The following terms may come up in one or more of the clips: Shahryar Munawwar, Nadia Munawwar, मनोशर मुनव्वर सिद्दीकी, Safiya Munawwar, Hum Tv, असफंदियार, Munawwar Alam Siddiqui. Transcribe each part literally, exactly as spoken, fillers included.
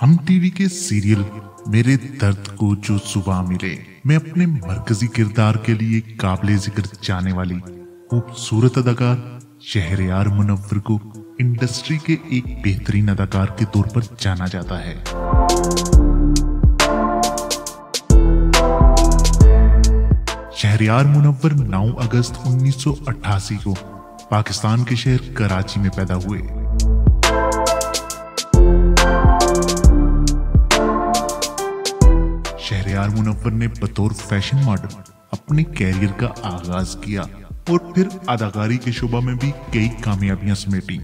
हम टीवी के सीरियल मेरे दर्द को जो सुबह मिले में अपने मरकजी किरदार के लिए काबिले जिक्र जाने वाली खूबसूरत अदाकार शहरयार मुनव्वर को इंडस्ट्री के एक बेहतरीन अदाकार के तौर पर जाना जाता है। शहरयार मुनव्वर नौ अगस्त उन्नीस सौ अट्ठासी को पाकिस्तान के शहर कराची में पैदा हुए। शहरयार मुनव्वर ने बतौर फैशन मॉडल अपने कैरियर का आगाज किया और फिर अदाकारी के शोबा में भी कई कामयाबियां समेटी।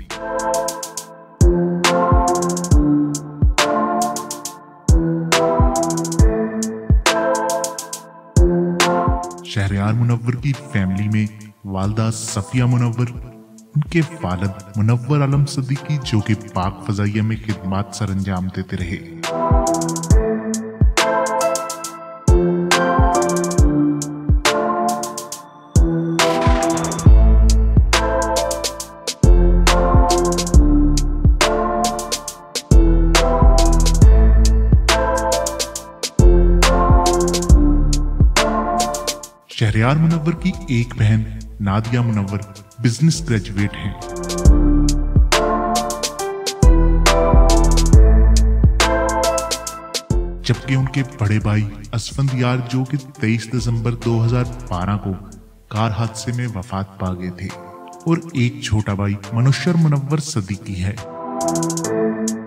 शहरयार मुनव्वर की फैमिली में वालदा सफिया मुनव्वर, उनके वालिद मुनव्वर आलम सिद्दीकी जो कि पाक फजाइया में खिदमत सर अंजाम देते रहे। शहरयार मुनव्वर की एक बहन नादिया मुनव्वर बिजनेस ग्रेजुएट हैं। जबकि उनके बड़े भाई असफंदियार जो कि तेईस दिसंबर दो हज़ार बारह को कार हादसे में वफात पा गए थे, और एक छोटा भाई मनोशर मुनव्वर सिद्दीकी है।